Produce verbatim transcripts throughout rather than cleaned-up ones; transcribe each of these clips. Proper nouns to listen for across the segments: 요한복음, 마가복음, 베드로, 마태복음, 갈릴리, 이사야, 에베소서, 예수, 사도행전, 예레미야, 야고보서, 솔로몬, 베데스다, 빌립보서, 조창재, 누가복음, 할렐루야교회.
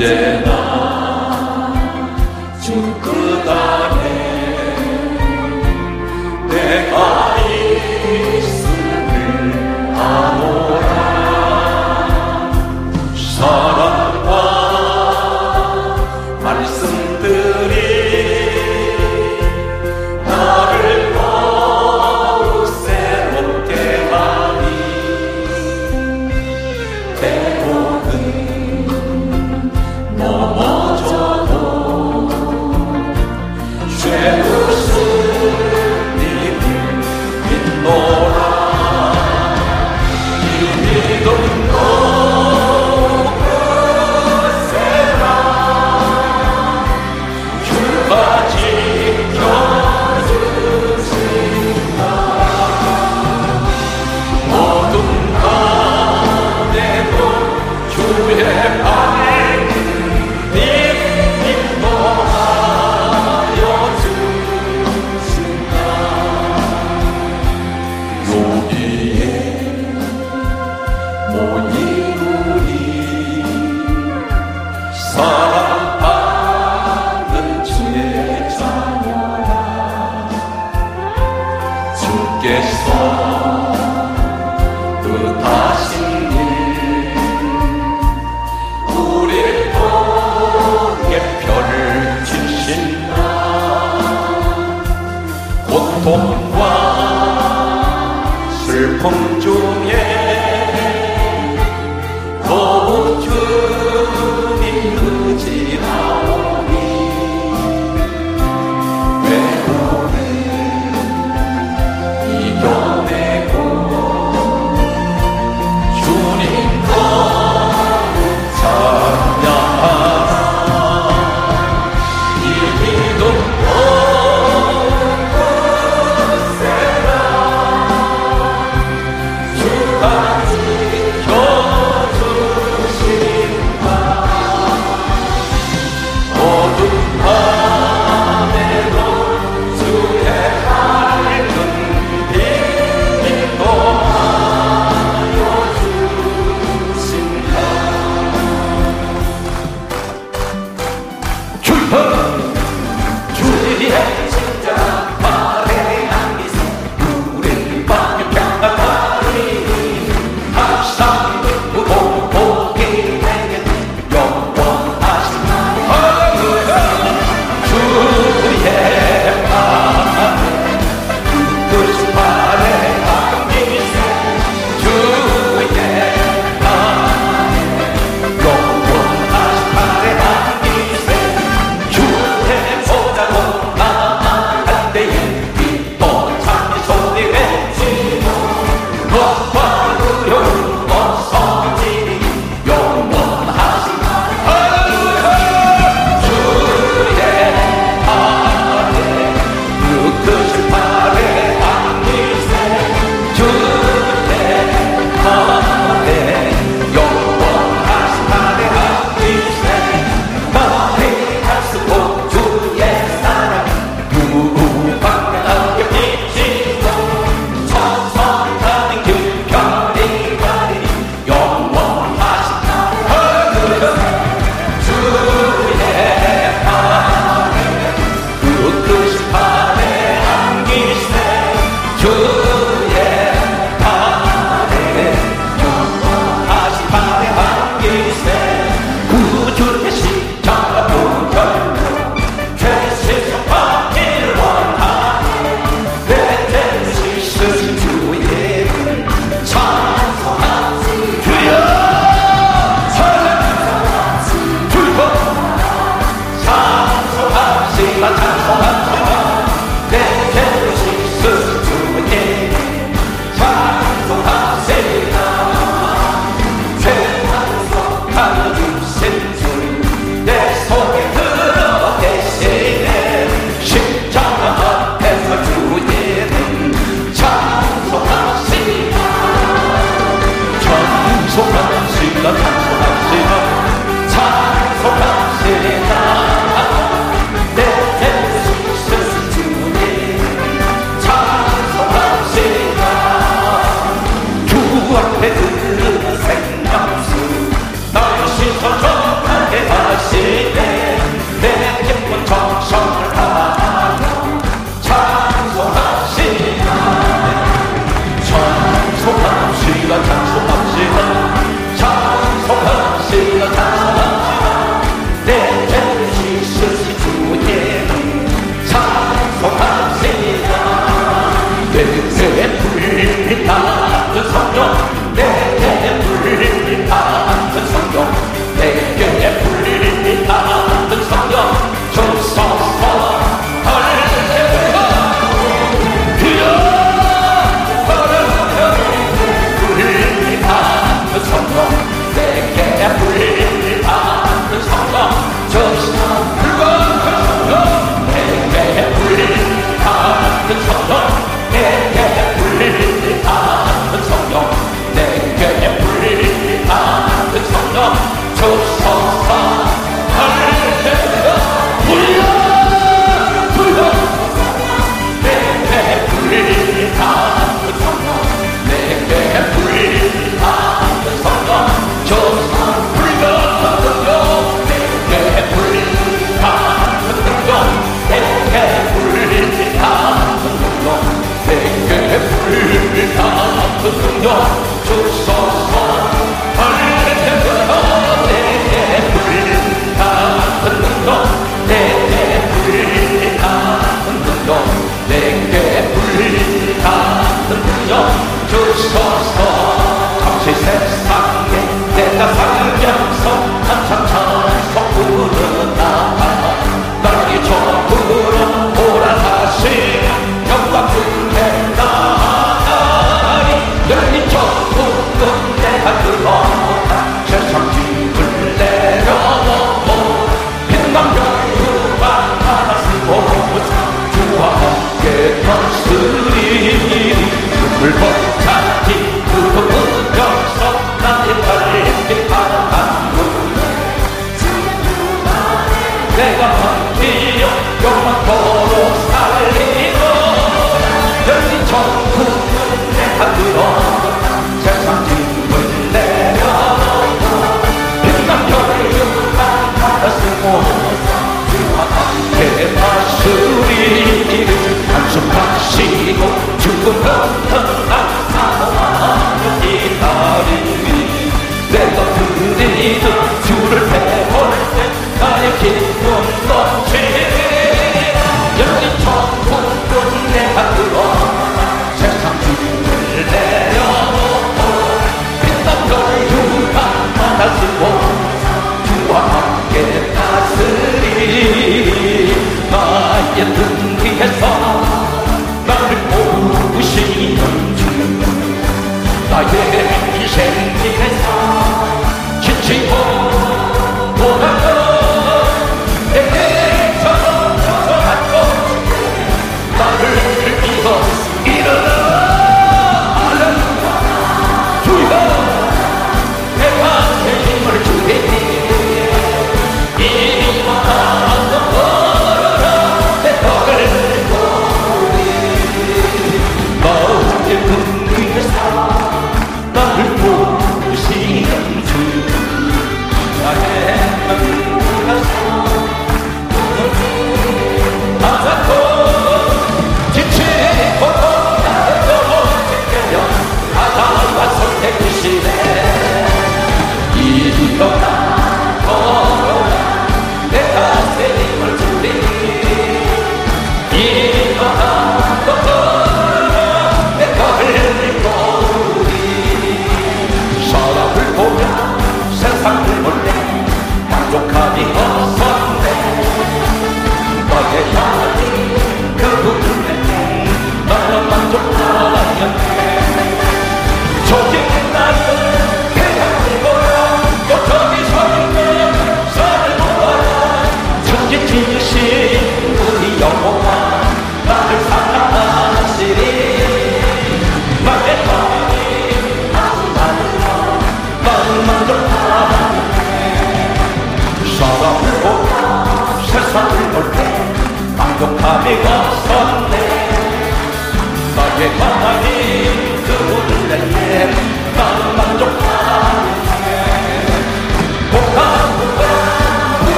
언제나 주 끝안에 내가 있음을 아노라. 사랑과 말씀들이 나를 더욱 새롭게 하니. 때로는 Oh,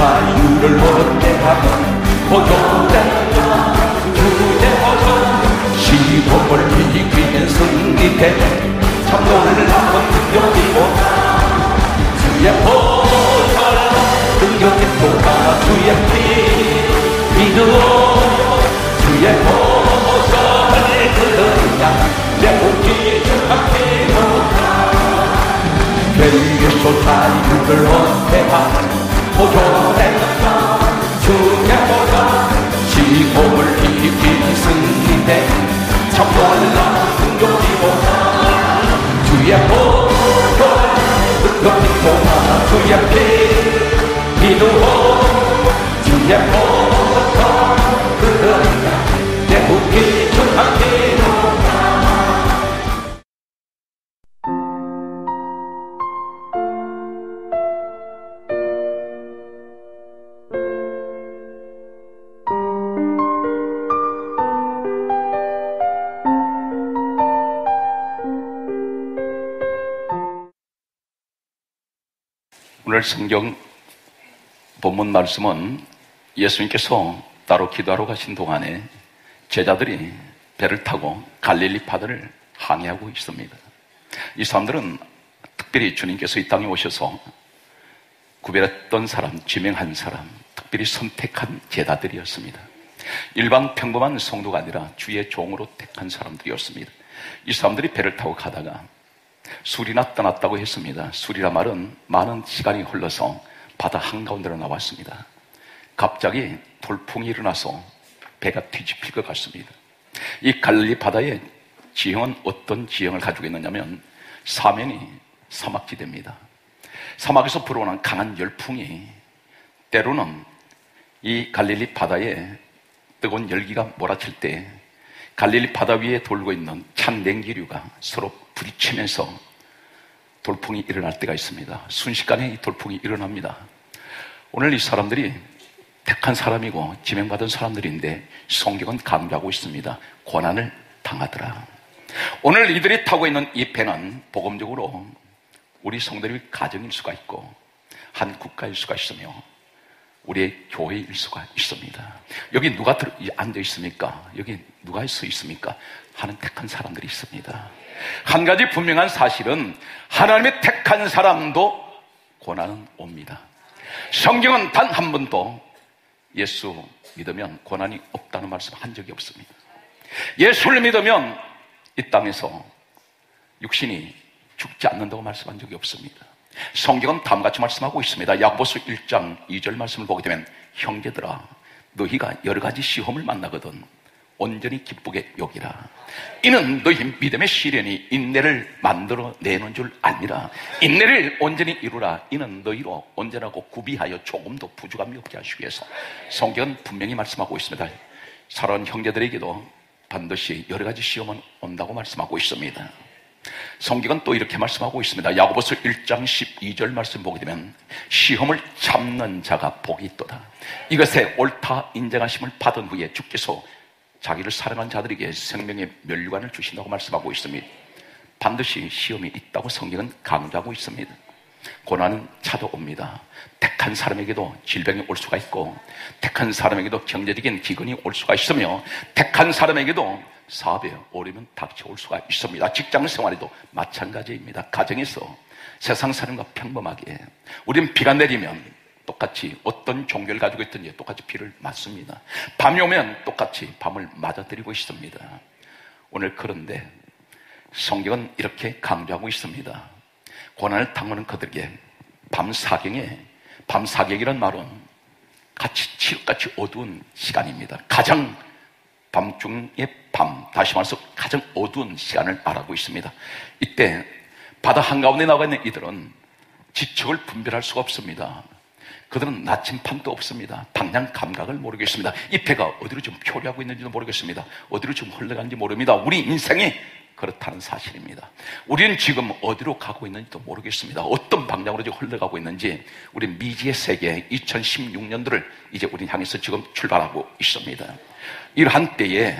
자유를 얻게 하면 보존된 복을 뒤집히는 승리패 참 오늘 한번 등겨보자 주의 보혈 등겨보자 주의 피 믿어 주의 보혈이 흘러야 내 복이 주밖에 못하 괴리의 조차 이웃을 원해봐 보존해 주의 보혈 시공을 뒤집히는 승리패 참 놀라 등교지 못하 주의 보혈 등교지 못하 주의 피 비누호 주의 보혈 그러나 내 복이 주밖에 못하 오늘 성경 본문 말씀은 예수님께서 따로 기도하러 가신 동안에 제자들이 배를 타고 갈릴리 바다를 항해하고 있습니다. 이 사람들은 특별히 주님께서 이 땅에 오셔서 구별했던 사람, 지명한 사람, 특별히 선택한 제자들이었습니다. 일반 평범한 성도가 아니라 주의 종으로 택한 사람들이었습니다. 이 사람들이 배를 타고 가다가 술이나 떠났다고 했습니다. 술이라 말은 많은 시간이 흘러서 바다 한가운데로 나왔습니다. 갑자기 돌풍이 일어나서 배가 뒤집힐 것 같습니다. 이 갈릴리 바다의 지형은 어떤 지형을 가지고 있느냐면 사면이 사막지대입니다. 사막에서 불어오는 강한 열풍이 때로는 이 갈릴리 바다에 뜨거운 열기가 몰아칠 때 갈릴리 바다 위에 돌고 있는 찬 냉기류가 서로 부딪히면서 돌풍이 일어날 때가 있습니다. 순식간에 이 돌풍이 일어납니다. 오늘 이 사람들이 택한 사람이고 지명받은 사람들인데 성경은 강조하고 있습니다. 고난을 당하더라. 오늘 이들이 타고 있는 이 배는 복음적으로 우리 성도의 가정일 수가 있고 한 국가일 수가 있으며 우리의 교회일 수가 있습니다. 여기 누가 앉아 있습니까? 여기 누가 서 있습니까? 하는 택한 사람들이 있습니다. 한 가지 분명한 사실은 하나님의 택한 사람도 고난은 옵니다. 성경은 단 한 번도 예수 믿으면 고난이 없다는 말씀 한 적이 없습니다. 예수를 믿으면 이 땅에서 육신이 죽지 않는다고 말씀한 적이 없습니다. 성경은 다음같이 말씀하고 있습니다. 야고보서 일 장 이 절 말씀을 보게 되면 형제들아 너희가 여러가지 시험을 만나거든 온전히 기쁘게 여기라. 이는 너희 믿음의 시련이 인내를 만들어내는 줄 아니라 인내를 온전히 이루라. 이는 너희로 온전하고 구비하여 조금도 부족함이 없게 하시기 위해서. 성경은 분명히 말씀하고 있습니다. 사랑하는 형제들에게도 반드시 여러가지 시험은 온다고 말씀하고 있습니다. 성경은 또 이렇게 말씀하고 있습니다. 야고보서 일 장 십이 절 말씀 보게 되면 시험을 참는 자가 복이 있도다. 이것에 옳다 인정하심을 받은 후에 주께서 자기를 사랑한 자들에게 생명의 면류관을 주신다고 말씀하고 있습니다. 반드시 시험이 있다고 성경은 강조하고 있습니다. 고난은 찾아옵니다. 택한 사람에게도 질병이 올 수가 있고 택한 사람에게도 경제적인 기근이 올 수가 있으며 택한 사람에게도 사업에 오르면 닥쳐올 수가 있습니다. 직장생활에도 마찬가지입니다. 가정에서 세상 사람과 평범하게 우린 비가 내리면 똑같이 어떤 종교를 가지고 있든지 똑같이 비를 맞습니다. 밤이 오면 똑같이 밤을 맞아들이고 있습니다. 오늘 그런데 성경은 이렇게 강조하고 있습니다. 고난을 당하는 그들에게 밤사경에 밤사경이란 말은 같이 칠흑같이 어두운 시간입니다. 가장 밤중의 밤, 다시 말해서 가장 어두운 시간을 말하고 있습니다. 이때 바다 한가운데 나가 있는 이들은 지척을 분별할 수가 없습니다. 그들은 나침판도 없습니다. 방향 감각을 모르겠습니다. 이 배가 어디로 좀 표류하고 있는지도 모르겠습니다. 어디로 좀 흘러가는지 모릅니다. 우리 인생이 그렇다는 사실입니다. 우리는 지금 어디로 가고 있는지도 모르겠습니다. 어떤 방향으로 지금 흘러가고 있는지 우리 미지의 세계 이천십육 년도를 이제 우리 향해서 지금 출발하고 있습니다. 이러한 때에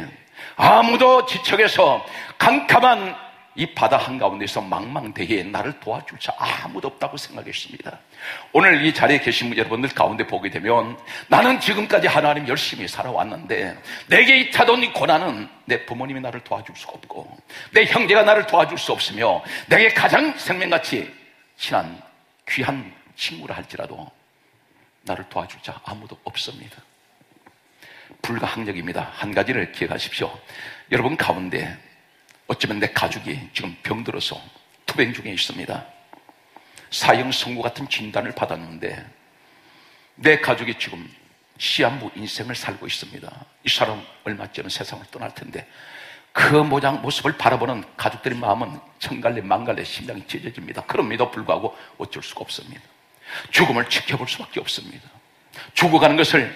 아무도 지척에서 캄캄한 이 바다 한가운데서 망망대해에 나를 도와줄 자 아무도 없다고 생각했습니다. 오늘 이 자리에 계신 여러분들 가운데 보게 되면 나는 지금까지 하나님 열심히 살아왔는데 내게 이 찾아온 이 고난은 내 부모님이 나를 도와줄 수가 없고 내 형제가 나를 도와줄 수 없으며 내게 가장 생명같이 친한 귀한 친구라 할지라도 나를 도와줄 자 아무도 없습니다. 불가항력입니다. 한 가지를 기억하십시오. 여러분 가운데 어쩌면 내 가족이 지금 병들어서 투병 중에 있습니다. 사형 선고 같은 진단을 받았는데 내 가족이 지금 시한부 인생을 살고 있습니다. 이 사람 얼마 전에 세상을 떠날 텐데 그 모양 모습을 바라보는 가족들의 마음은 천갈래 만갈래 심장이 찢어집니다. 그럼에도 불구하고 어쩔 수가 없습니다. 죽음을 지켜볼 수밖에 없습니다. 죽어가는 것을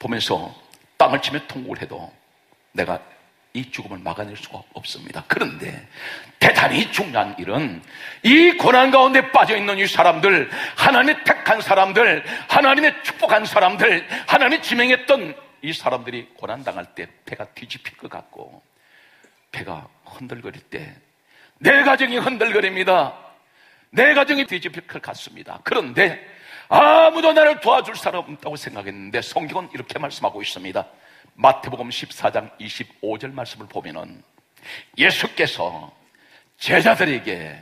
보면서 땅을 치며 통곡을 해도 내가 이 죽음을 막아낼 수가 없습니다. 그런데 대단히 중요한 일은 이 고난 가운데 빠져있는 이 사람들, 하나님의 택한 사람들, 하나님의 축복한 사람들, 하나님이 지명했던 이 사람들이 고난당할 때 배가 뒤집힐 것 같고 배가 흔들거릴 때 내 가정이 흔들거립니다. 내 가정이 뒤집힐 것 같습니다. 그런데 아무도 나를 도와줄 사람 없다고 생각했는데 성경은 이렇게 말씀하고 있습니다. 마태복음 십사 장 이십오 절 말씀을 보면은 예수께서 제자들에게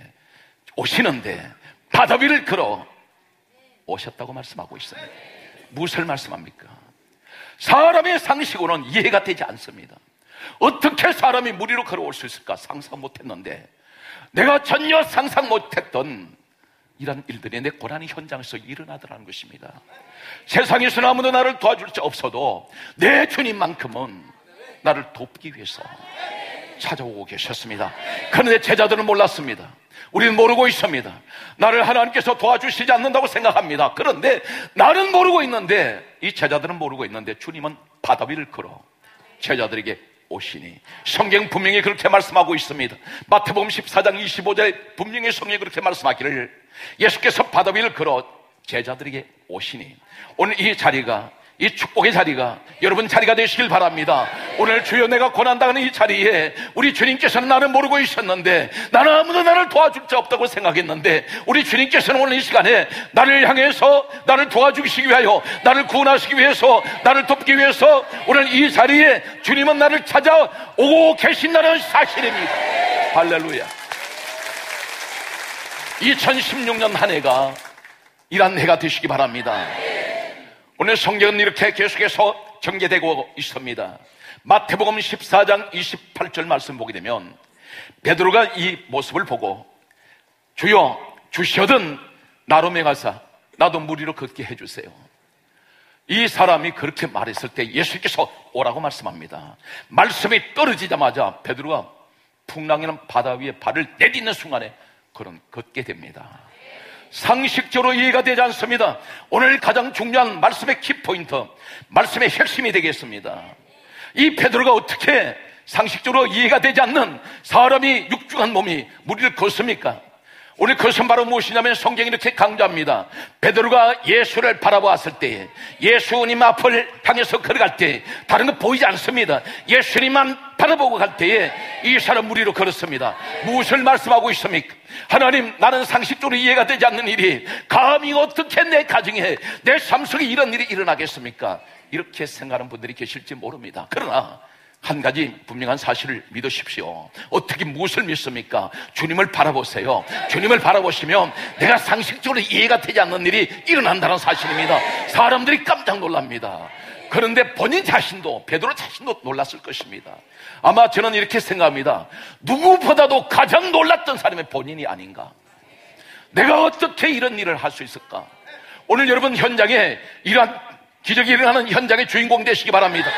오시는데 바다 위를 걸어 오셨다고 말씀하고 있어요. 무엇을 말씀합니까? 사람의 상식으로는 이해가 되지 않습니다. 어떻게 사람이 물 위로 걸어올 수 있을까 상상 못했는데 내가 전혀 상상 못했던 이런 일들이 내 고난의 현장에서 일어나더라는 것입니다. 세상에서는 아무도 나를 도와줄 수 없어도 내 주님만큼은 나를 돕기 위해서 찾아오고 계셨습니다. 그런데 제자들은 몰랐습니다. 우리는 모르고 있습니다. 나를 하나님께서 도와주시지 않는다고 생각합니다. 그런데 나는 모르고 있는데 이 제자들은 모르고 있는데 주님은 바다 위를 걸어 제자들에게 오시니 성경 분명히 그렇게 말씀하고 있습니다. 마태복음 십사 장 이십오 절에 분명히 성경이 그렇게 말씀하기를 예수께서 바다 위를 걸어 제자들에게 오시니 오늘 이 자리가 이 축복의 자리가 여러분 자리가 되시길 바랍니다. 오늘 주여 내가 고난당하는 이 자리에 우리 주님께서는 나를 모르고 있었는데 나는 아무도 나를 도와줄 자 없다고 생각했는데 우리 주님께서는 오늘 이 시간에 나를 향해서 나를 도와주시기 위하여 나를 구원하시기 위해서 나를 돕기 위해서 오늘 이 자리에 주님은 나를 찾아오고 계신다는 사실입니다. 할렐루야. 이천십육 년 한 해가 이런 해가 되시기 바랍니다. 오늘 성경은 이렇게 계속해서 전개되고 있습니다. 마태복음 십사 장 이십팔 절 말씀 보게 되면 베드로가 이 모습을 보고 주여 주시거든 나로 명하사 나도 물 위로 걷게 해주세요. 이 사람이 그렇게 말했을 때 예수께서 오라고 말씀합니다. 말씀이 떨어지자마자 베드로가 풍랑이는 바다 위에 발을 내딛는 순간에 그런 걷게 됩니다. 상식적으로 이해가 되지 않습니다. 오늘 가장 중요한 말씀의 키포인트, 말씀의 핵심이 되겠습니다. 이 베드로가 어떻게 상식적으로 이해가 되지 않는 사람이 육중한 몸이 무리를 걷습니까? 오늘 그것은 바로 무엇이냐면 성경이 이렇게 강조합니다. 베드로가 예수를 바라보았을 때 예수님 앞을 향해서 걸어갈 때 다른 거 보이지 않습니다. 예수님만 바라보고 갈 때에 이 사람 무리로 걸었습니다. 무엇을 말씀하고 있습니까? 하나님 나는 상식적으로 이해가 되지 않는 일이 감히 어떻게 내 가정에 내 삶 속에 이런 일이 일어나겠습니까? 이렇게 생각하는 분들이 계실지 모릅니다. 그러나 한 가지 분명한 사실을 믿으십시오. 어떻게 무엇을 믿습니까? 주님을 바라보세요. 주님을 바라보시면 내가 상식적으로 이해가 되지 않는 일이 일어난다는 사실입니다. 사람들이 깜짝 놀랍니다. 그런데 본인 자신도 베드로 자신도 놀랐을 것입니다. 아마 저는 이렇게 생각합니다. 누구보다도 가장 놀랐던 사람이 본인이 아닌가. 내가 어떻게 이런 일을 할 수 있을까? 오늘 여러분 현장에 이러한 기적이 일어나는 현장의 주인공 되시기 바랍니다.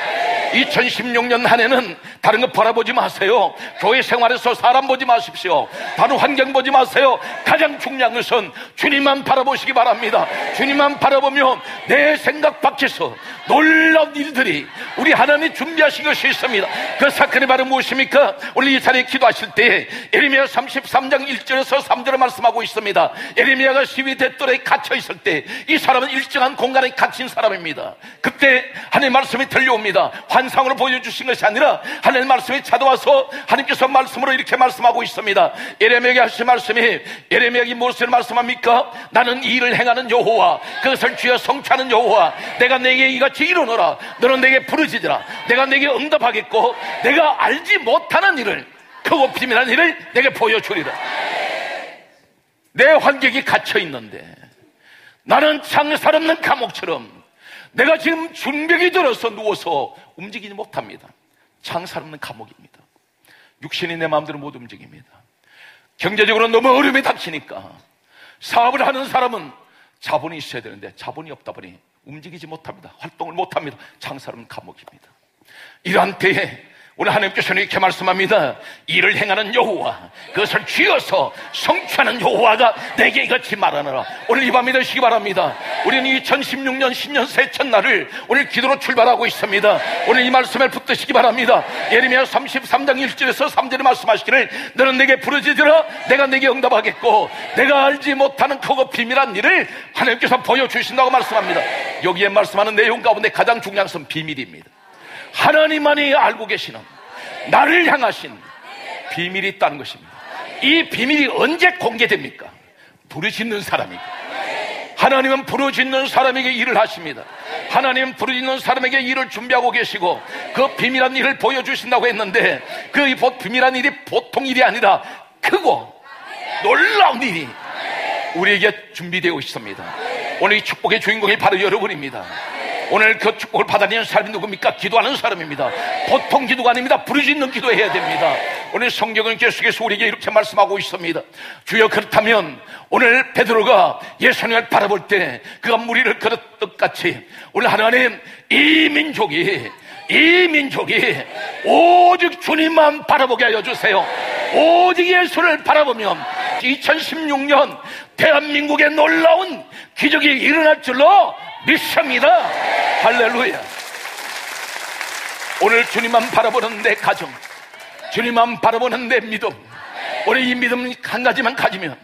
이천십육 년 한 해는 다른 거 바라보지 마세요. 교회 생활에서 사람 보지 마십시오. 다른 환경 보지 마세요. 가장 중요한 것은 주님만 바라보시기 바랍니다. 주님만 바라보면 내 생각 밖에서 놀라운 일들이 우리 하나님이 준비하신 것이 있습니다. 그 사건이 바로 무엇입니까? 오늘 이 자리에 기도하실 때 예레미야 삼십삼 장 일 절에서 삼 절을 말씀하고 있습니다. 예레미야가 시위 대떨에 갇혀 있을 때 이 사람은 일정한 공간에 갇힌 사람입니다. 그때 하나님의 말씀이 들려옵니다. 환 환상으로 보여주신 것이 아니라 하나님 말씀이 찾아와서 하나님께서 말씀으로 이렇게 말씀하고 있습니다. 예레미야에게 하신 말씀이, 예레미야에게 무엇을 말씀합니까? 나는 이 일을 행하는 여호와, 그것을 주여 성취하는 여호와, 내가 내게 이같이 이루노라. 너는 내게 부르짖으라. 내가 내게 응답하겠고 내가 알지 못하는 일을, 크고 비밀한 일을 내게 보여주리라. 내 환경이 갇혀있는데 나는 창살 없는 감옥처럼, 내가 지금 중병이 들어서 누워서 움직이지 못합니다. 창살 없는 감옥입니다. 육신이 내 마음대로 못 움직입니다. 경제적으로 너무 어려움이 닥치니까, 사업을 하는 사람은 자본이 있어야 되는데 자본이 없다 보니 움직이지 못합니다. 활동을 못합니다. 창살 없는 감옥입니다. 이러한 때에 오늘 하나님께서는 이렇게 말씀합니다. 일을 행하는 여호와, 그것을 쥐어서 성취하는 여호와가 내게 이같이 말하노라. 오늘 이 밤이 되시기 바랍니다. 우리는 이천십육 년 신년 새 첫날을 오늘 기도로 출발하고 있습니다. 오늘 이 말씀을 붙드시기 바랍니다. 예레미야 삼십삼 장 일 절에서 삼 절에 말씀하시기를, 너는 내게 부르짖으라. 내가 내게 응답하겠고 내가 알지 못하는 크고 비밀한 일을 하나님께서 보여주신다고 말씀합니다. 여기에 말씀하는 내용 가운데 가장 중요한 것은 비밀입니다. 하나님만이 알고 계시는, 나를 향하신 비밀이 있다는 것입니다. 이 비밀이 언제 공개됩니까? 부르짖는 사람이고, 하나님은 부르짖는 사람에게 일을 하십니다. 하나님은 부르짖는 사람에게 일을 준비하고 계시고 그 비밀한 일을 보여주신다고 했는데, 그 비밀한 일이 보통 일이 아니라 크고 놀라운 일이 우리에게 준비되어 있습니다. 오늘 이 축복의 주인공이 바로 여러분입니다. 오늘 그 축복을 받아내는 사람이 누굽니까? 기도하는 사람입니다. 보통 기도가 아닙니다. 부르짖는 기도해야 됩니다. 오늘 성경은 계속해서 우리에게 이렇게 말씀하고 있습니다. 주여, 그렇다면 오늘 베드로가 예수님을 바라볼 때 그가 무리를 걸었듯 같이, 오늘 하나님, 이 민족이 이 민족이 오직 주님만 바라보게 하여 주세요. 오직 예수를 바라보면 이천십육 년 대한민국의 놀라운 기적이 일어날 줄로 믿습니다. 할렐루야. 오늘 주님만 바라보는 내 가정, 주님만 바라보는 내 믿음, 오늘 이 믿음 한 가지만 가지면,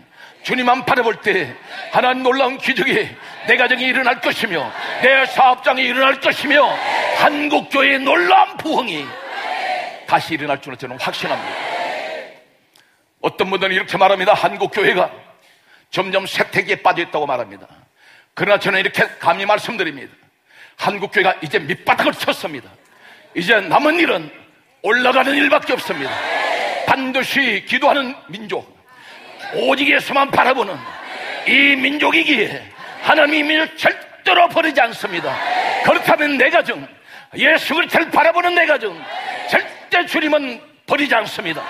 주님만 바라볼 때 하나님 놀라운 기적이 내 가정에 일어날 것이며, 내 사업장에 일어날 것이며, 한국교회의 놀라운 부흥이 다시 일어날 줄로 저는 확신합니다. 어떤 분들은 이렇게 말합니다. 한국교회가 점점 쇠퇴기에 빠져있다고 말합니다. 그러나 저는 이렇게 감히 말씀드립니다. 한국교회가 이제 밑바닥을 쳤습니다. 이제 남은 일은 올라가는 일밖에 없습니다. 반드시 기도하는 민족, 오직 예수만 바라보는 이 민족이기에 하나님이 민족을 절대로 버리지 않습니다. 그렇다면 내 가정, 예수 그리스도를 바라보는 내 가정, 절대 주님은 버리지 않습니다.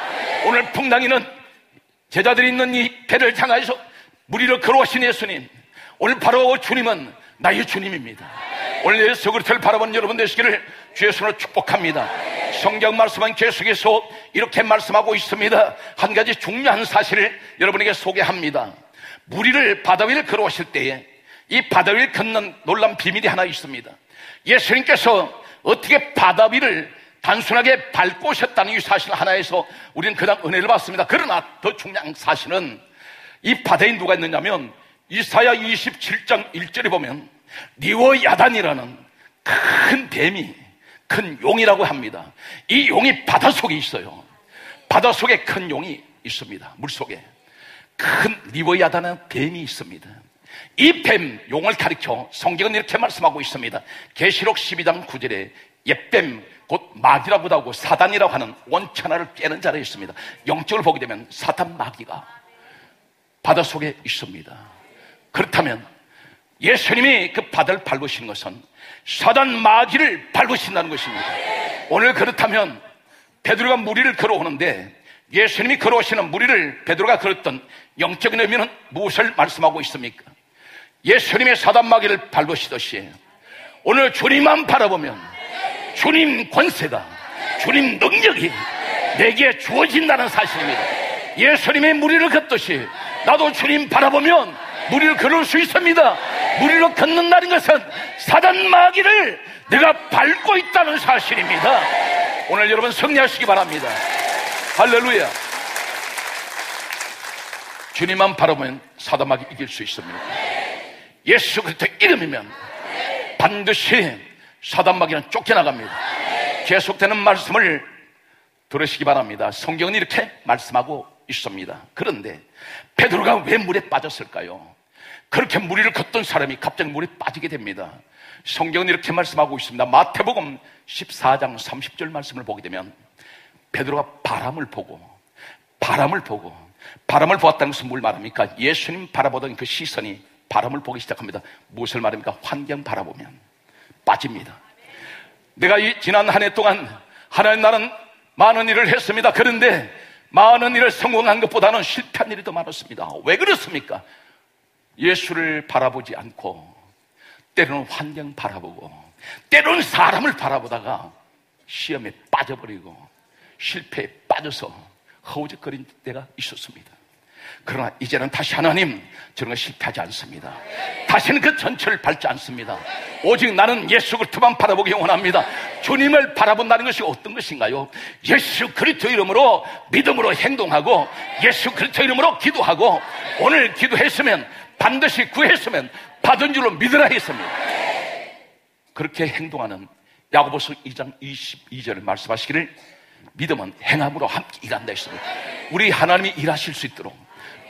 오늘 풍랑이는 제자들이 있는 이 배를 향해서 무리를 걸어오신 예수님, 오늘 바로 주님은 나의 주님입니다. 오늘 예수 그리스도를 바라보는 여러분 되시기를 주의 손으로 축복합니다. 성경 말씀은 계속해서 이렇게 말씀하고 있습니다. 한 가지 중요한 사실을 여러분에게 소개합니다. 무리를 바다 위를 걸어오실 때에 이 바다 위를 걷는 놀라운 비밀이 하나 있습니다. 예수님께서 어떻게 바다 위를 단순하게 밟고 오셨다는 이 사실 하나에서 우리는 그냥 은혜를 받습니다. 그러나 더 중요한 사실은 이 바다에 누가 있느냐면, 이사야 이십칠 장 일 절에 보면 니오야단이라는 큰 뱀이, 큰 용이라고 합니다. 이 용이 바다 속에 있어요. 바다 속에 큰 용이 있습니다. 물속에 큰 니오야단은 뱀이 있습니다. 이 뱀, 용을 가리켜 성경은 이렇게 말씀하고 있습니다. 계시록 십이 장 구 절에 옛뱀, 곧 마귀라고도 하고 사단이라고 하는 원천하를 깨는 자리에 있습니다. 영적으로 보게 되면 사탄, 마귀가 바다 속에 있습니다. 그렇다면 예수님이 그 바다를 밟으신 것은 사단, 마귀를 밟으신다는 것입니다. 오늘 그렇다면 베드로가 무리를 걸어오는데, 예수님이 걸어오시는 무리를 베드로가 걸었던 영적인 의미는 무엇을 말씀하고 있습니까? 예수님의 사단, 마귀를 밟으시듯이 오늘 주님만 바라보면 주님 권세가, 주님 능력이 내게 주어진다는 사실입니다. 예수님의 무리를 걷듯이 나도 주님 바라보면 무리를 걸을 수 있습니다. 무리를 걷는다는 것은 사단, 마귀를 내가 밟고 있다는 사실입니다. 오늘 여러분 승리하시기 바랍니다. 할렐루야. 주님만 바라보면 사단, 마귀 이길 수 있습니다. 예수 그리스도 이름이면 반드시 사단, 마귀는 쫓겨나갑니다. 계속되는 말씀을 들으시기 바랍니다. 성경은 이렇게 말씀하고 있습니다. 그런데 베드로가 왜 물에 빠졌을까요? 그렇게 무리를 걷던 사람이 갑자기 물에 빠지게 됩니다. 성경은 이렇게 말씀하고 있습니다. 마태복음 십사 장 삼십 절 말씀을 보게 되면 베드로가 바람을 보고 바람을 보고 바람을 보았다는 것은 뭘 말합니까? 예수님 바라보던 그 시선이 바람을 보기 시작합니다. 무엇을 말합니까? 환경 바라보면 빠집니다. 내가 이 지난 한 해 동안 하나님 나라는 많은 일을 했습니다. 그런데 많은 일을 성공한 것보다는 실패한 일이 더 많았습니다. 왜 그렇습니까? 예수를 바라보지 않고 때로는 환경 바라보고 때로는 사람을 바라보다가 시험에 빠져버리고 실패에 빠져서 허우적거린 때가 있었습니다. 그러나 이제는 다시 하나님, 저런 거 실패하지 않습니다. 다시는 그 전철을 밟지 않습니다. 오직 나는 예수 그리스도만 바라보기 원합니다. 주님을 바라본다는 것이 어떤 것인가요? 예수 그리스도 이름으로 믿음으로 행동하고 예수 그리스도 이름으로 기도하고 오늘 기도했으면 반드시 구했으면 받은 줄로 믿으라 했습니다. 그렇게 행동하는 야고보서 이 장 이십이 절을 말씀하시기를 믿음은 행함으로 함께 일한다 했습니다. 우리 하나님이 일하실 수 있도록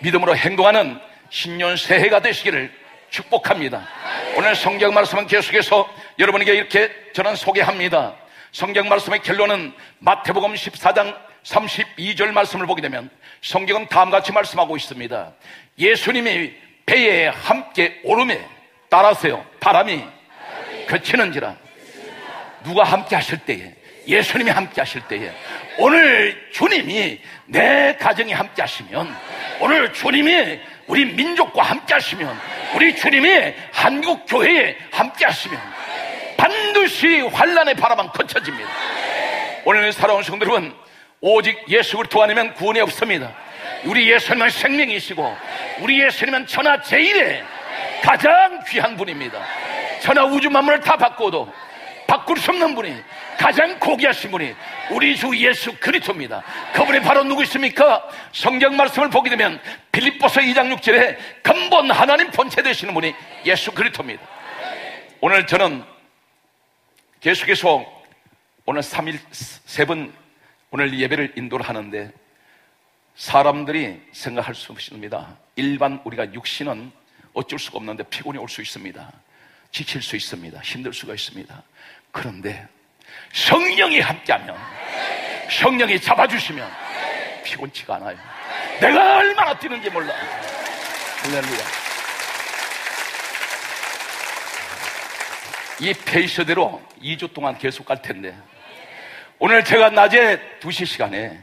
믿음으로 행동하는 신년 새해가 되시기를 축복합니다. 오늘 성경 말씀은 계속해서 여러분에게 이렇게 저는 소개합니다. 성경 말씀의 결론은 마태복음 십사 장 삼십이 절 말씀을 보게 되면 성경은 다음과 같이 말씀하고 있습니다. 예수님이 배에 함께 오름에 따라하세요. 바람이 그치는지라. 누가 함께 하실 때에, 예수님이 함께 하실 때에, 오늘 주님이 내 가정이 함께 하시면, 오늘 주님이 우리 민족과 함께 하시면, 우리 주님이 한국 교회에 함께 하시면 반드시 환난의 바람은 거쳐집니다. 오늘 살아온 성도 여러분, 오직 예수 그리스도 아니면 구원이 없습니다. 우리 예수님은 생명이시고 우리 예수님은 천하 제일의 가장 귀한 분입니다. 천하 우주 만물을 다 바꿔도 바꿀 수 없는 분이, 가장 고귀하신 분이 우리 주 예수 그리스도입니다. 그분이 바로 누구 있습니까? 성경 말씀을 보게 되면 빌립보서 이 장 육 절에 근본 하나님 본체 되시는 분이 예수 그리스도입니다. 오늘 저는 계속해서 오늘 삼 일 세 번 오늘 예배를 인도를 하는데 사람들이 생각할 수 없습니다. 일반 우리가 육신은 어쩔 수가 없는데 피곤이 올 수 있습니다. 지칠 수 있습니다. 힘들 수가 있습니다. 그런데 성령이 함께하면, 성령이 잡아주시면 피곤치가 않아요. 내가 얼마나 뛰는지 몰라. 할렐루야. 이 페이스대로 이 주 동안 계속 갈 텐데 오늘 제가 낮에 두 시 시간에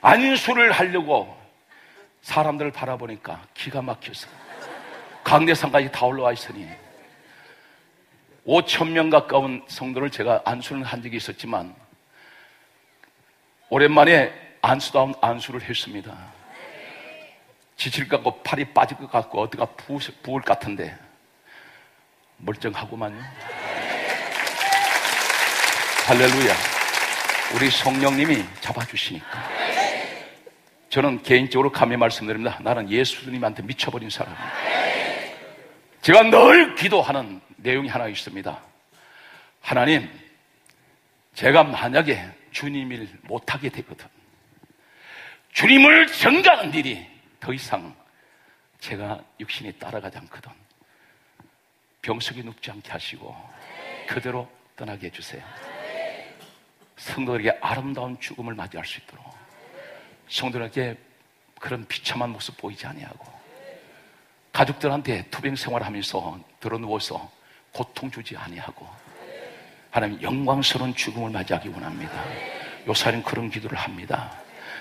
안수를 하려고 사람들을 바라보니까 기가 막혀서 강대상까지 다 올라와 있으니 오천 명 가까운 성도를 제가 안수를 한 적이 있었지만 오랜만에 안수다운 안수를 했습니다. 지칠 것 같고 팔이 빠질 것 같고 어디가 부을 것 같은데 멀쩡하고만요. 할렐루야. 우리 성령님이 잡아주시니까. 저는 개인적으로 감히 말씀드립니다. 나는 예수님한테 미쳐버린 사람이에요. 제가 늘 기도하는 내용이 하나 있습니다. 하나님, 제가 만약에 주님을 못하게 되거든, 주님을 전가하는 일이 더 이상 제가 육신이 따라가지 않거든, 병석이 눕지 않게 하시고 그대로 떠나게 해주세요. 성도들에게 아름다운 죽음을 맞이할 수 있도록, 성도들에게 그런 비참한 모습 보이지 아니하고, 가족들한테 투병 생활하면서 드러누워서 고통 주지 아니하고 하나님 영광스러운 죽음을 맞이하기 원합니다. 요사는 그런 기도를 합니다.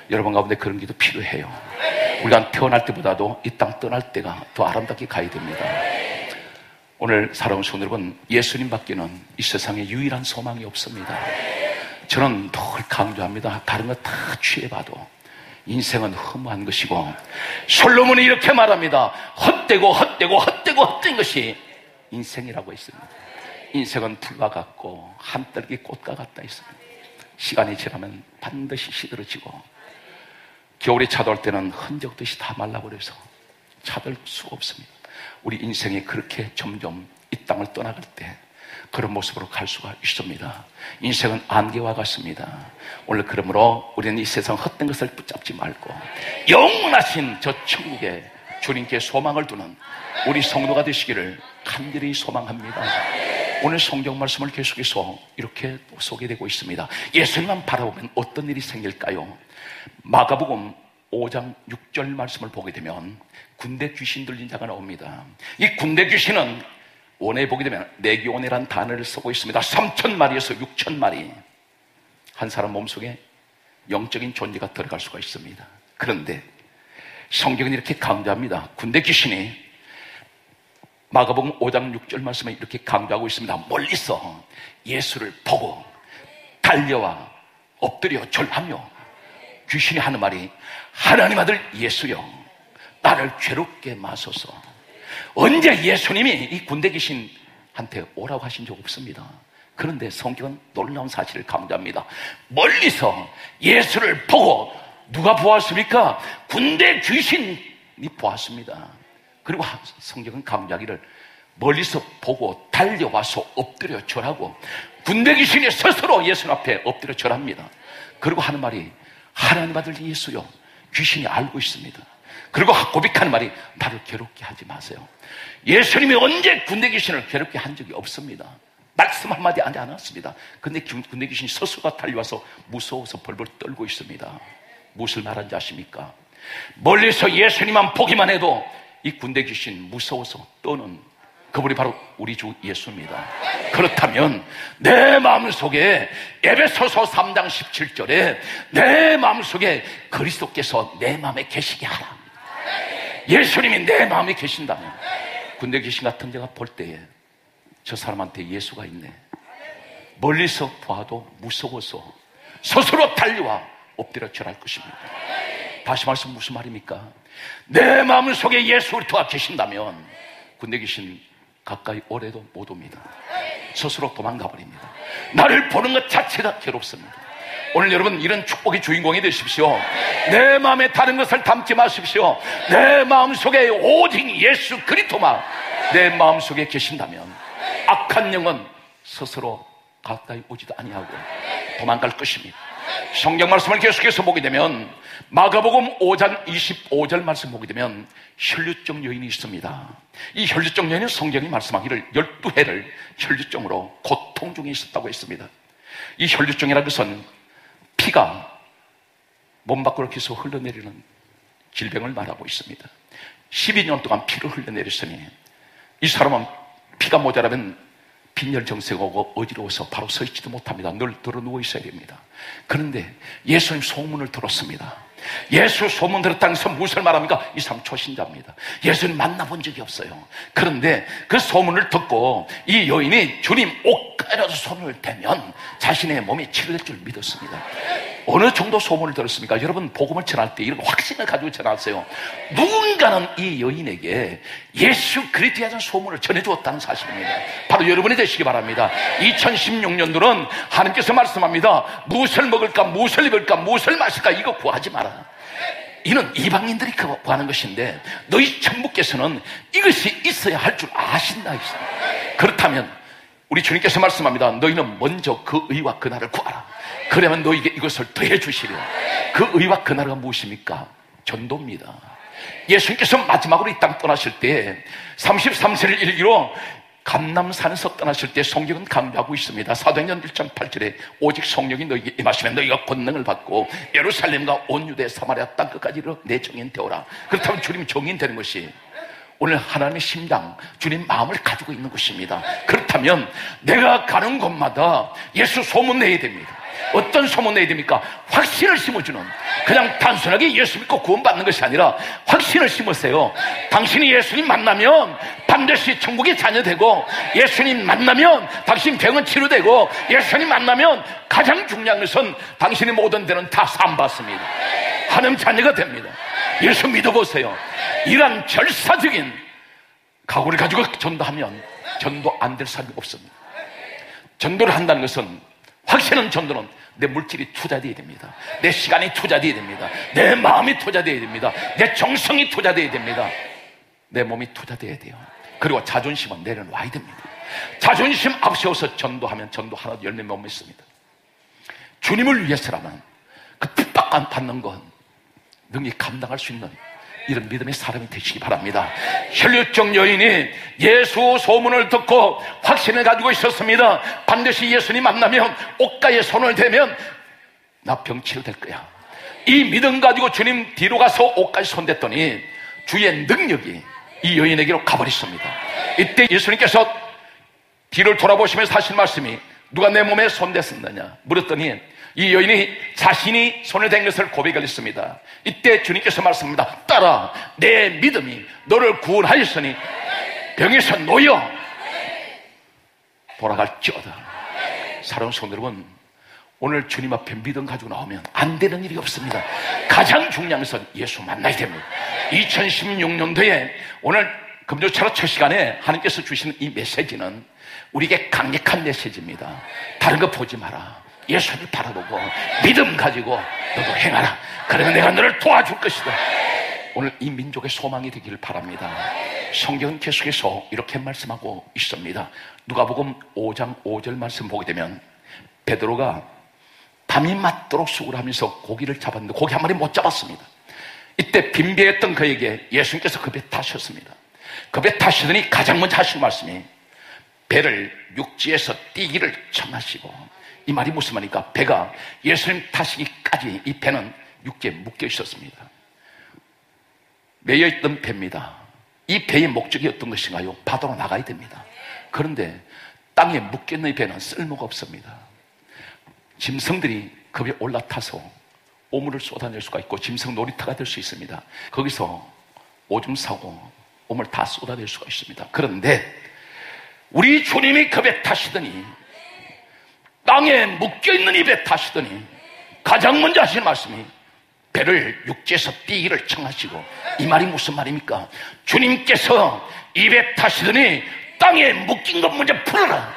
여러분 가운데 그런 기도 필요해요. 우리가 태어날 때보다도 이 땅 떠날 때가 더 아름답게 가야 됩니다. 오늘 살아온 성도 여러분, 예수님밖에는 이 세상에 유일한 소망이 없습니다. 저는 늘 강조합니다. 다른 거 다 취해봐도 인생은 허무한 것이고, 솔로몬이 이렇게 말합니다. 헛되고 헛되고 헛되고 헛된 것이 인생이라고 했습니다. 인생은 풀과 같고 한떨기 꽃과 같다 했습니다. 시간이 지나면 반드시 시들어지고 겨울에 차돌 때는 흔적듯이 다 말라버려서 차돌 수가 없습니다. 우리 인생이 그렇게 점점 이 땅을 떠나갈 때 그런 모습으로 갈 수가 있습니다. 인생은 안개와 같습니다. 오늘 그러므로 우리는 이 세상 헛된 것을 붙잡지 말고 영원하신 저 천국에 주님께 소망을 두는 우리 성도가 되시기를 간절히 소망합니다. 오늘 성경 말씀을 계속해서 이렇게 소개되고 있습니다. 예수님만 바라보면 어떤 일이 생길까요? 마가복음 오 장 육 절 말씀을 보게 되면 군대 귀신 들린 자가 나옵니다. 이 군대 귀신은 원어에 보게 되면 내기원이란 단어를 쓰고 있습니다. 삼천 마리에서 육천 마리 한 사람 몸속에 영적인 존재가 들어갈 수가 있습니다. 그런데 성경은 이렇게 강조합니다. 군대 귀신이 마가복음 오 장 육 절 말씀에 이렇게 강조하고 있습니다. 멀리서 예수를 보고 달려와 엎드려 절하며 귀신이 하는 말이, 하나님 아들 예수여 나를 괴롭게 마소서. 언제 예수님이 이 군대 귀신한테 오라고 하신 적 없습니다. 그런데 성경은 놀라운 사실을 강조합니다. 멀리서 예수를 보고 누가 보았습니까? 군대 귀신이 보았습니다. 그리고 성경은 강조하기를 멀리서 보고 달려와서 엎드려 절하고 군대 귀신이 스스로 예수 앞에 엎드려 절합니다. 그리고 하는 말이, 하나님 아들 예수요 귀신이 알고 있습니다. 그리고 고백하는 말이, 나를 괴롭게 하지 마세요. 예수님이 언제 군대 귀신을 괴롭게 한 적이 없습니다. 말씀 한마디 하지 않았습니다. 근데 군대 귀신이 스스로가 달려와서 무서워서 벌벌 떨고 있습니다. 무엇을 말하는지 아십니까? 멀리서 예수님만 보기만 해도 이 군대 귀신 무서워서 떠는 그분이 바로 우리 주 예수입니다. 그렇다면 내 마음속에 에베소서 삼 장 십칠 절에 내 마음속에 그리스도께서 내 마음에 계시게 하라. 예수님이 내 마음에 계신다면 군대 귀신 같은 데가 볼 때에 저 사람한테 예수가 있네, 멀리서 봐도 무서워서 스스로 달려와 엎드려 절할 것입니다. 다시 말씀 무슨 말입니까? 내 마음속에 예수가 계신다면 군대 귀신 가까이 오래도 못 옵니다. 스스로 도망가 버립니다. 나를 보는 것 자체가 괴롭습니다. 오늘 여러분 이런 축복의 주인공이 되십시오. 내 마음에 다른 것을 담지 마십시오. 내 마음속에 오직 예수 그리스도만 내 마음속에 계신다면 악한 영은 스스로 가까이 오지도 아니하고 도망갈 것입니다. 성경 말씀을 계속해서 보게 되면 마가복음 오 장 이십오 절 말씀 보게 되면 혈류증 여인이 있습니다. 이 혈류증 여인은 성경이 말씀하기를 열두 해를 혈류증으로 고통 중에 있었다고 했습니다. 이 혈류증이라는 것은 피가 몸 밖으로 계속 흘러내리는 질병을 말하고 있습니다. 십이 년 동안 피를 흘러내렸으니 이 사람은 피가 모자라면 빈혈증세가 오고 어지러워서 바로 서 있지도 못합니다. 늘 들어 누워 있어야 됩니다. 그런데 예수님 소문을 들었습니다. 예수 소문 들었다는 것은 무엇을 말합니까? 이 사람 초신자입니다. 예수님 만나본 적이 없어요. 그런데 그 소문을 듣고 이 여인이 주님 옷가락으로 손을 대면 자신의 몸이 치료될 줄 믿었습니다. 어느 정도 소문을 들었습니까? 여러분 복음을 전할 때 이런 확신을 가지고 전하세요. 누군가는 이 여인에게 예수 그리스도에 대한 소문을 전해주었다는 사실입니다. 바로 여러분이 되시기 바랍니다. 이천십육 년도는 하나님께서 말씀합니다. 무엇을 먹을까, 무엇을 입을까, 무엇을 마실까 이거 구하지 마라. 이는 이방인들이 구하는 것인데 너희 천부께서는 이것이 있어야 할 줄 아신다. 그렇다면 우리 주님께서 말씀합니다. 너희는 먼저 그 의와 그 나를 구하라. 그러면 너희에게 이것을 더해 주시리라. 그 의와 그 나라가 무엇입니까? 전도입니다. 예수님께서 마지막으로 이 땅 떠나실 때 삼십삼 세를 일기로 감람산에서 떠나실 때 성경은 강조하고 있습니다. 사도행전 일 장 팔 절에 오직 성령이 너희에게 임하시면 너희가 권능을 받고 예루살렘과 온 유대 사마리아 땅 끝까지 내 증인 되오라. 그렇다면 주님이 증인 되는 것이 오늘 하나님의 심장, 주님 마음을 가지고 있는 것입니다. 그렇다면 내가 가는 곳마다 예수 소문 내야 됩니다. 어떤 소문 내야 됩니까? 확신을 심어주는, 그냥 단순하게 예수 믿고 구원받는 것이 아니라 확신을 심으세요. 당신이 예수님 만나면 반드시 천국의 자녀되고, 예수님 만나면 당신 병은 치료되고, 예수님 만나면 가장 중요한 것은 당신이 모든 데는 다 사함받습니다. 하나님 자녀가 됩니다. 예수 믿어보세요. 이런 절사적인 각오를 가지고 전도하면 전도 안 될 사람이 없습니다. 전도를 한다는 것은, 확실한 전도는 내 물질이 투자되어야 됩니다. 내 시간이 투자되어야 됩니다. 내 마음이 투자되어야 됩니다. 내 정성이 투자되어야 됩니다. 내 몸이 투자되어야 돼요. 그리고 자존심은 내려놔야 됩니다. 자존심 앞세워서 전도하면 전도 하나도 열매 못 맺습니다. 주님을 위해서라면 그 핍박만 받는 건 능히 감당할 수 있는 이런 믿음의 사람이 되시기 바랍니다. 혈류증 여인이 예수 소문을 듣고 확신을 가지고 있었습니다. 반드시 예수님 만나면 옷가에 손을 대면 나 병치료될 거야. 이 믿음 가지고 주님 뒤로 가서 옷가에 손댔더니 주의 능력이 이 여인에게로 가버렸습니다. 이때 예수님께서 뒤를 돌아보시면서 하신 말씀이 누가 내 몸에 손댔느냐 물었더니 이 여인이 자신이 손을 댄 것을 고백을 했습니다. 이때 주님께서 말씀합니다. 따라 내 믿음이 너를 구원하였으니 병에서 놓여 돌아갈지어다. 사랑하는 성도 여러분, 오늘 주님 앞에 믿음 가지고 나오면 안 되는 일이 없습니다. 가장 중요한 것은 예수 만나야 됩니다. 이천십육 년도에 오늘 금요철학 첫 시간에 하나님께서 주시는 이 메시지는 우리에게 강력한 메시지입니다. 다른 거 보지 마라. 예수를 바라보고 믿음 가지고 너도 행하라. 그러면 내가 너를 도와줄 것이다. 오늘 이 민족의 소망이 되기를 바랍니다. 성경은 계속해서 이렇게 말씀하고 있습니다. 누가복음 오 장 오 절 말씀 보게 되면 베드로가 밤이 맞도록 수고를 하면서 고기를 잡았는데 고기 한 마리 못 잡았습니다. 이때 빈배했던 그에게 예수님께서 그 배 타셨습니다. 그 배 타시더니 가장 먼저 하신 말씀이 배를 육지에서 띄기를 청하시고, 이 말이 무슨 말입니까? 배가 예수님 타시기까지 이 배는 육지에 묶여 있었습니다. 매여 있던 배입니다. 이 배의 목적이 어떤 것인가요? 바다로 나가야 됩니다. 그런데 땅에 묶여있는 배는 쓸모가 없습니다. 짐승들이 그 배에 올라타서 오물을 쏟아낼 수가 있고 짐승 놀이터가 될 수 있습니다. 거기서 오줌 싸고 오물 다 쏟아낼 수가 있습니다. 그런데 우리 주님이 그 배에 타시더니, 땅에 묶여있는 이 배 타시더니 가장 먼저 하신 말씀이 배를 육지에서 띄기를 청하시고, 이 말이 무슨 말입니까? 주님께서 이 배 타시더니 땅에 묶인 것 먼저 풀어라.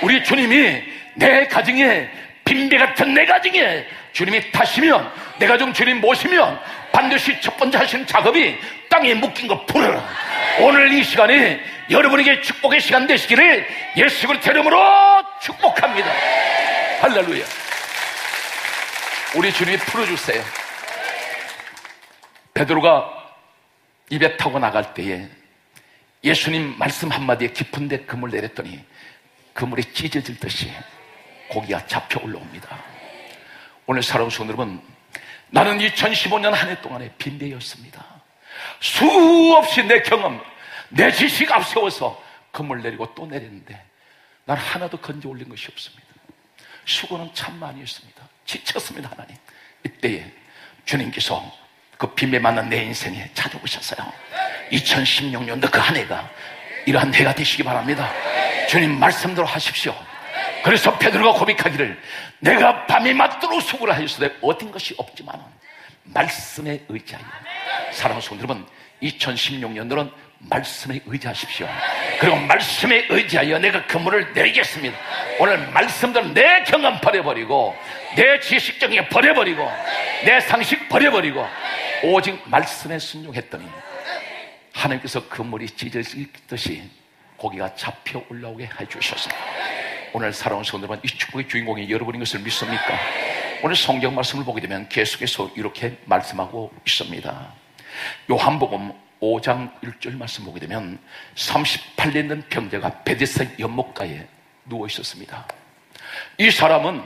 우리 주님이 내 가정에 빈배 같은 내 가정에 주님이 타시면, 내 가정 주님 모시면 반드시 첫 번째 하시는 작업이 땅에 묶인 것 풀어라. 오늘 이 시간에 여러분에게 축복의 시간 되시기를 예수 그리스도의 이름으로 축복합니다. 할렐루야. 우리 주님이 풀어주세요. 베드로가 이 배 타고 나갈 때에 예수님 말씀 한마디에 깊은 데 그물 내렸더니 그물이 찢어질 듯이 고기가 잡혀 올라옵니다. 오늘 사랑하는 성도 여러분, 나는 이천십오 년 한 해 동안에 빈대였습니다. 수없이 내 경험, 내 지식 앞세워서 그물 내리고 또 내렸는데 난 하나도 건져 올린 것이 없습니다. 수고는 참 많이 했습니다. 지쳤습니다. 하나님, 이때에 주님께서 그 빈배 맞는 내 인생에 찾아오셨어요. 이천십육 년도 그 한 해가 이러한 해가 되시기 바랍니다. 주님 말씀대로 하십시오. 그래서 베드로가 고백하기를 내가 밤이 맞도록 수고를 하였으되 얻은 것이 없지만 말씀에 의지하여. 사랑하는 성도 여러분, 이천십육 년도는 말씀에 의지하십시오. 그리고 말씀에 의지하여 내가 그물을 내리겠습니다. 오늘 말씀대로 내 경험 버려버리고, 내 지식적인 버려버리고, 내 상식 버려버리고 오직 말씀에 순종했더니 하나님께서 그물이 찢어지듯이 고기가 잡혀 올라오게 해주셨습니다. 오늘 사랑하는 성도 여러분, 이 축복의 주인공이 여러분인 것을 믿습니까? 오늘 성경 말씀을 보게 되면 계속해서 이렇게 말씀하고 있습니다. 요한복음 오 장 일 절 말씀 보게 되면 삼십팔 년 된 병자가 베데스다 연못가에 누워 있었습니다. 이 사람은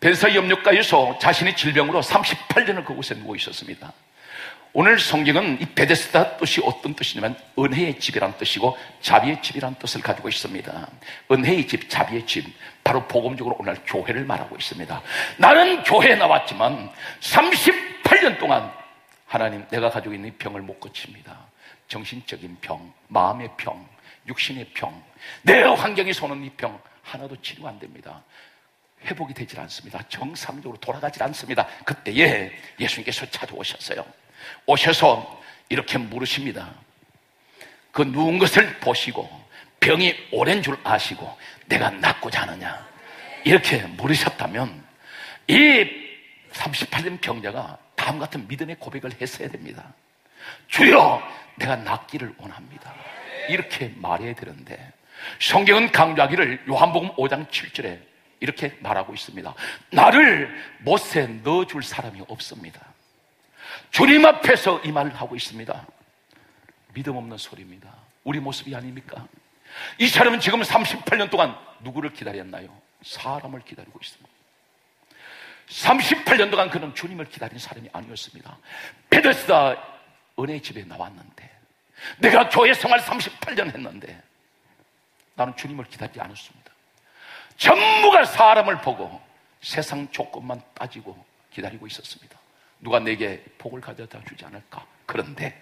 베데스다 연못가에서 자신의 질병으로 삼십팔 년을 그곳에 누워 있었습니다. 오늘 성경은 이 베데스다 뜻이 어떤 뜻이냐면 은혜의 집이란 뜻이고 자비의 집이란 뜻을 가지고 있습니다. 은혜의 집, 자비의 집, 바로 복음적으로 오늘 교회를 말하고 있습니다. 나는 교회에 나왔지만 삼십팔 년 동안 하나님, 내가 가지고 있는 병을 못 고칩니다. 정신적인 병, 마음의 병, 육신의 병, 내 환경이 서는 이 병 하나도 치료가 안 됩니다. 회복이 되질 않습니다. 정상적으로 돌아가질 않습니다. 그때에 예수님께서 찾아오셨어요. 오셔서 이렇게 물으십니다. 그 누운 것을 보시고 병이 오랜 줄 아시고 내가 낫고자 하느냐 이렇게 물으셨다면 이 삼십팔 년 병자가 다음 같은 믿음의 고백을 했어야 됩니다. 주여, 내가 낫기를 원합니다. 이렇게 말해야 되는데 성경은 강조하기를 요한복음 오 장 칠 절에 이렇게 말하고 있습니다. 나를 못에 넣어줄 사람이 없습니다. 주님 앞에서 이 말을 하고 있습니다. 믿음 없는 소리입니다. 우리 모습이 아닙니까? 이 사람은 지금 삼십팔 년 동안 누구를 기다렸나요? 사람을 기다리고 있습니다. 삼십팔 년 동안 그는 주님을 기다린 사람이 아니었습니다. 베데스다 은혜의 집에 나왔는데, 내가 교회 생활 삼십팔 년 했는데 나는 주님을 기다리지 않았습니다. 전부가 사람을 보고 세상 조건만 따지고 기다리고 있었습니다. 누가 내게 복을 가져다 주지 않을까? 그런데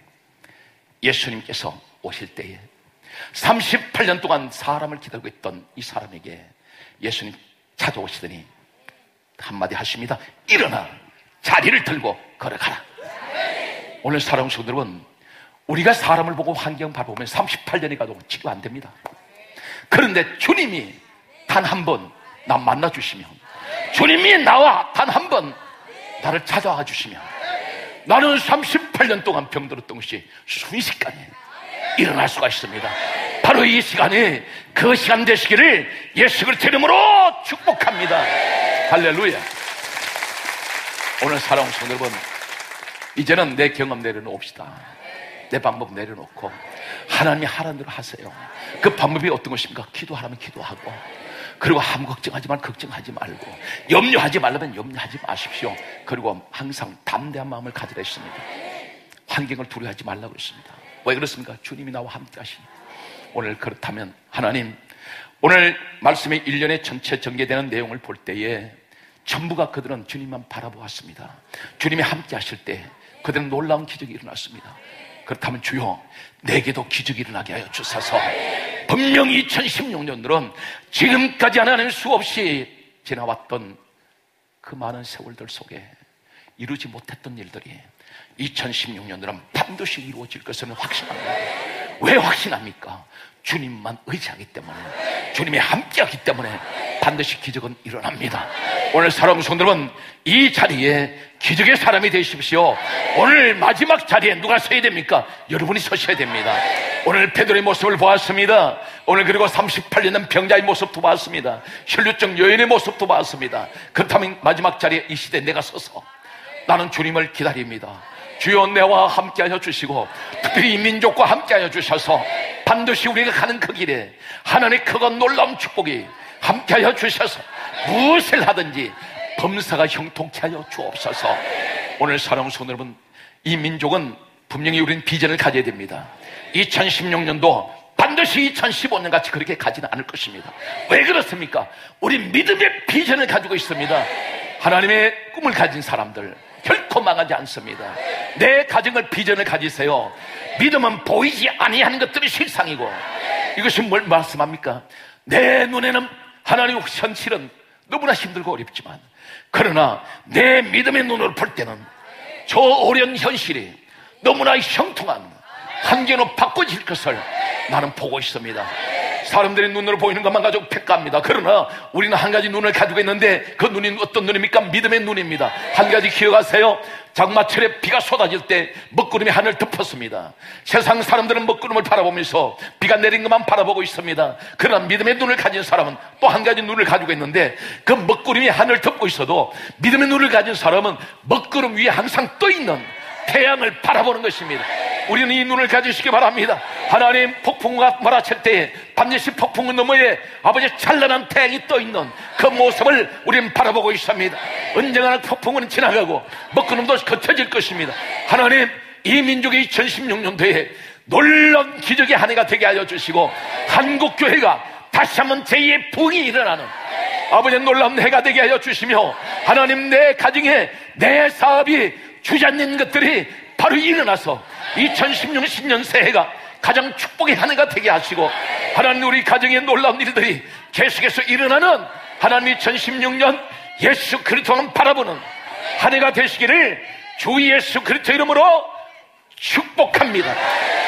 예수님께서 오실 때에 삼십팔 년 동안 사람을 기다리고 있던 이 사람에게 예수님 찾아오시더니 한마디 하십니다. 일어나 자리를 들고 걸어가라. 오늘 사랑하는 성도 여러분, 우리가 사람을 보고 환경 바라보면 삼십팔 년이 가도 치료 안 됩니다. 그런데 주님이 단 한 번 나 만나 주시면, 주님이 나와 단 한 번 나를 찾아와 주시면, 나는 삼십팔 년 동안 병들었던 것이 순식간에 일어날 수가 있습니다. 바로 이 시간에 그 시간 되시기를 예수 그리스도의 이름으로 축복합니다. 할렐루야. 오늘 사랑하는 성도 여러분, 이제는 내 경험 내려놓읍시다. 내 방법 내려놓고 하나님이 하라는 대로 하세요. 그 방법이 어떤 것입니까? 기도하라면 기도하고, 그리고 아무 걱정하지만 걱정하지 말고, 염려하지 말라면 염려하지 마십시오. 그리고 항상 담대한 마음을 가지라 했습니다. 환경을 두려워하지 말라고 했습니다. 왜 그렇습니까? 주님이 나와 함께 하시니. 오늘 그렇다면 하나님, 오늘 말씀의 일련의 전체 전개되는 내용을 볼 때에 전부가 그들은 주님만 바라보았습니다. 주님이 함께 하실 때 그들은 놀라운 기적이 일어났습니다. 그렇다면 주여, 내게도 기적이 일어나게 하여 주소서. 분명히 이천십육 년들은 지금까지 하나님 수없이 지나왔던 그 많은 세월들 속에 이루지 못했던 일들이 이천십육 년들은 반드시 이루어질 것은 확신합니다. 왜 확신합니까? 주님만 의지하기 때문에, 주님이 함께하기 때문에 반드시 기적은 일어납니다. 오늘 사랑하는 성도 여러분, 이 자리에 기적의 사람이 되십시오. 오늘 마지막 자리에 누가 서야 됩니까? 여러분이 서셔야 됩니다. 오늘 베드로의 모습을 보았습니다. 오늘 그리고 삼십팔 년 된 병자의 모습도 봤습니다. 혈류증 여인의 모습도 봤습니다. 그렇다면 마지막 자리에 이 시대에 내가 서서 나는 주님을 기다립니다. 주여, 내와 함께하여 주시고 특별히 이 민족과 함께하여 주셔서 반드시 우리가 가는 그 길에 하나님의 크고 놀라운 축복이 함께하여 주셔서 무엇을 하든지 범사가 형통케 하여 주옵소서. 오늘 사랑하는 성도 여러분, 이 민족은 분명히 우리는 비전을 가져야 됩니다. 이천십육 년도 반드시 이천십오 년같이 그렇게 가지는 않을 것입니다. 왜 그렇습니까? 우리 믿음의 비전을 가지고 있습니다. 하나님의 꿈을 가진 사람들 결코 망하지 않습니다. 내 가정을, 비전을 가지세요. 믿음은 보이지 아니하는 것들이 실상이고, 이것이 뭘 말씀합니까? 내 눈에는 하나님의 현실은 너무나 힘들고 어렵지만, 그러나 내 믿음의 눈으로 볼 때는 저 어려운 현실이 너무나 형통한 환경으로 바꿔질 것을 나는 보고 있습니다. 사람들의 눈으로 보이는 것만 가지고 평가합니다. 그러나 우리는 한 가지 눈을 가지고 있는데, 그 눈이 어떤 눈입니까? 믿음의 눈입니다. 한 가지 기억하세요. 장마철에 비가 쏟아질 때 먹구름이 하늘을 덮었습니다. 세상 사람들은 먹구름을 바라보면서 비가 내린 것만 바라보고 있습니다. 그러나 믿음의 눈을 가진 사람은 또 한 가지 눈을 가지고 있는데, 그 먹구름이 하늘을 덮고 있어도 믿음의 눈을 가진 사람은 먹구름 위에 항상 떠 있는 태양을 바라보는 것입니다. 우리는 이 눈을 가지시기 바랍니다. 하나님, 폭풍과 몰아칠 때에 반드시 폭풍 너머에 아버지의 찬란한 태양이 떠있는 그 모습을 우리는 바라보고 있습니다. 언젠가는 폭풍은 지나가고 먹구름도 거쳐질 것입니다. 하나님, 이 민족의 이천십육 년도에 놀라운 기적의 한 해가 되게 하여 주시고, 한국교회가 다시 한번 제이의 부흥이 일어나는 아버지의 놀라운 해가 되게 하여 주시며, 하나님, 내 가정에 내 사업이 주지 않는 것들이 바로 일어나서 이천십육 년 신년 새해가 가장 축복의 한 해가 되게 하시고, 하나님, 우리 가정의 놀라운 일들이 계속해서 일어나는 하나님 이천십육 년 예수 그리스도만 바라보는 한 해가 되시기를 주 예수 그리스도 이름으로 축복합니다.